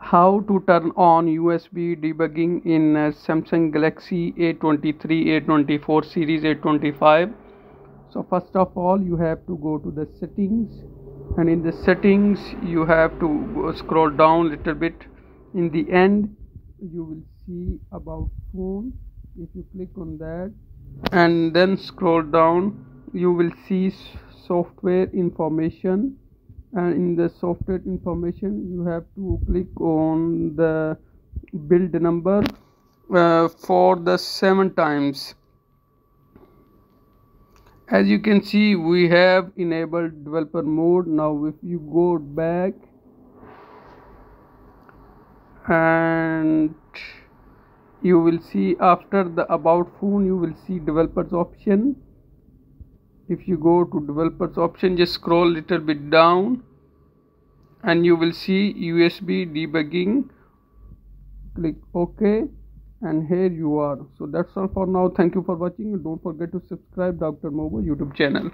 How to turn on USB debugging in Samsung Galaxy A23, A24 series, A25. So first of all, you have to go to the settings, and in the settings you have to scroll down little bit. In the end you will see about phone. If you click on that and then scroll down, you will see software information, and in the software information you have to click on the build number for the 7 times. As you can see, we have enabled developer mode. Now if you go back and you will see after the about phone you will see developers option. If you go to developers option, just scroll little bit down and you will see USB debugging. Click OK and here you are. So that's all for now. Thank you for watching. Don't forget to subscribe Dr. Mobo YouTube channel.